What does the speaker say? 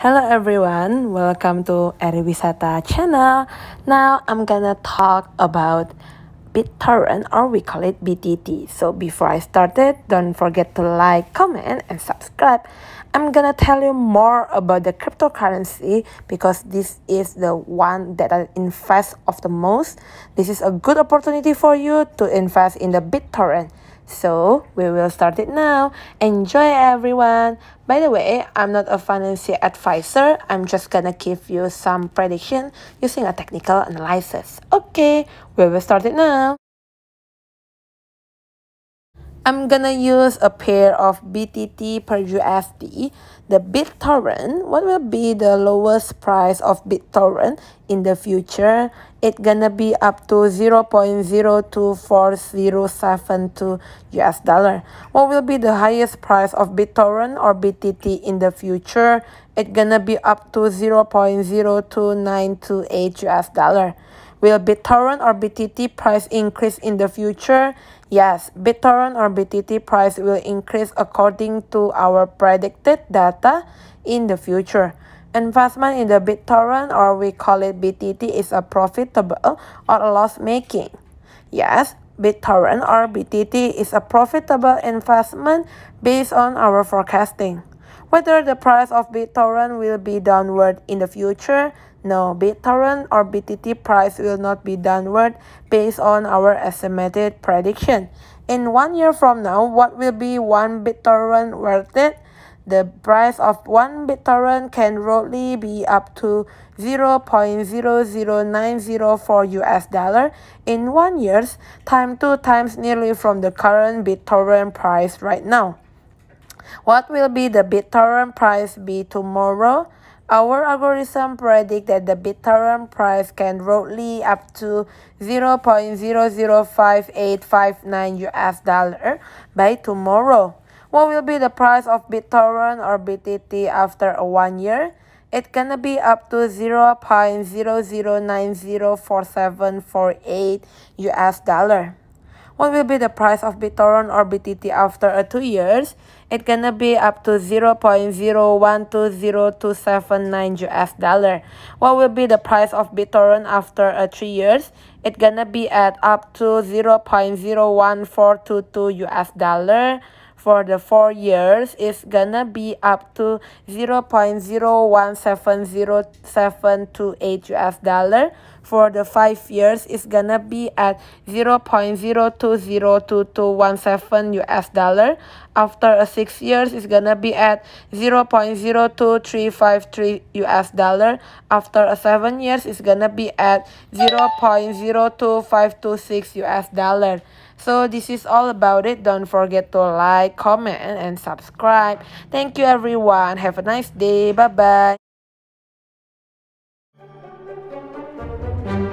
Hello everyone, welcome to Ery Wisata channel. Now I'm gonna talk about BitTorrent, or we call it BTT. So before I started, don't forget to like, comment, and subscribe. I'm gonna tell you more about the cryptocurrency because this is the one that I invest of the most. This is a good opportunity for you to invest in the BitTorrent. So we will start it now. Enjoy everyone. By the way, I'm not a financial advisor. I'm just gonna give you some prediction using a technical analysis. Okay, we will start it now. I'm gonna use a pair of BTT per USD. The BitTorrent, what will be the lowest price of BitTorrent in the future? It's gonna be up to 0.02407 US dollar. What will be the highest price of BitTorrent or BTT in the future? It's gonna be up to 0.02928 US dollar. Will BitTorrent or BTT price increase in the future? Yes, BitTorrent or BTT price will increase according to our predicted data in the future. Investment in the BitTorrent, or we call it BTT, is a profitable or loss-making. Yes, BitTorrent or BTT is a profitable investment based on our forecasting. Whether the price of BitTorrent will be downward in the future? No, BitTorrent or BTT price will not be downward based on our estimated prediction. In 1 year from now, what will be one BitTorrent worth it? The price of one BitTorrent can roughly be up to 0.00904 US dollar in 1 year's time, 2 times nearly from the current BitTorrent price right now. What will be the BitTorrent price be tomorrow? Our algorithm predict that the BitTorrent price can roughly up to 0.005859 US dollar by tomorrow. What will be the price of BitTorrent or BTT after 1 year? It's gonna be up to 0.00904748 US dollar. What will be the price of BitTorrent or BTT after 2 years? It's gonna be up to 0.012027 US dollar. What will be the price of BitTorrent after 3 years? It's gonna be at up to 0.01422 US dollar. For the 4 years, it's gonna be up to 0.01707728 US dollar. For the 5 years, it's gonna be at 0.0202217 US dollar. After 6 years, it's gonna be at 0.02353 US dollar. After 7 years, it's gonna be at 0.02526 US dollar. So this is all about it. Don't forget to like, comment, and subscribe. Thank you everyone. Have a nice day. Bye-bye.